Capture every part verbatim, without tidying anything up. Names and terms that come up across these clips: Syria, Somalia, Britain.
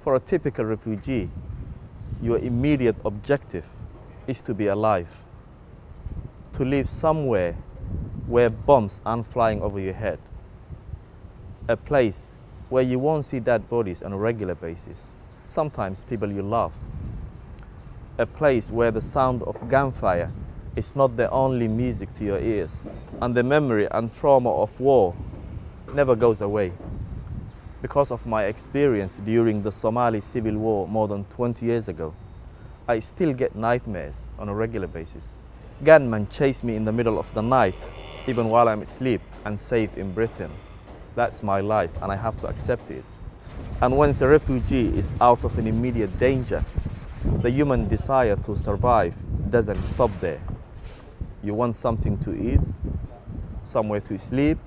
For a typical refugee, your immediate objective is to be alive, to live somewhere where bombs aren't flying over your head, a place where you won't see dead bodies on a regular basis, sometimes people you love, a place where the sound of gunfire is not the only music to your ears, and the memory and trauma of war never goes away. Because of my experience during the Somali Civil War more than twenty years ago, I still get nightmares on a regular basis. Gunmen chase me in the middle of the night, even while I'm asleep and safe in Britain. That's my life and I have to accept it. And once a refugee is out of an immediate danger, the human desire to survive doesn't stop there. You want something to eat, somewhere to sleep,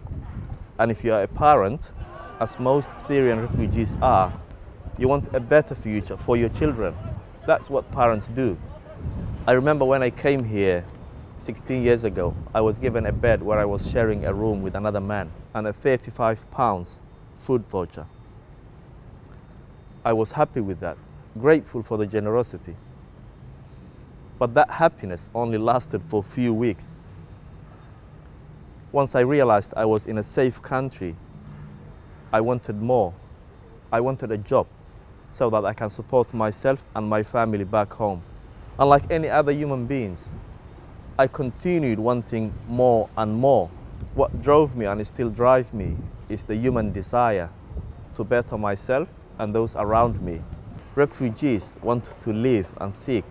and if you are a parent, as most Syrian refugees are, you want a better future for your children. That's what parents do. I remember when I came here sixteen years ago, I was given a bed where I was sharing a room with another man and a thirty-five pounds food voucher. I was happy with that, grateful for the generosity. But that happiness only lasted for a few weeks. Once I realized I was in a safe country, I wanted more. I wanted a job so that I can support myself and my family back home. Unlike any other human beings, I continued wanting more and more. What drove me and still drives me is the human desire to better myself and those around me. Refugees want to live and seek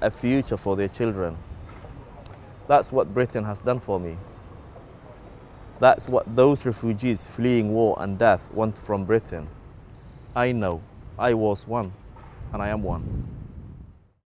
a future for their children. That's what Britain has done for me. That's what those refugees fleeing war and death want from Britain. I know I was one, and I am one.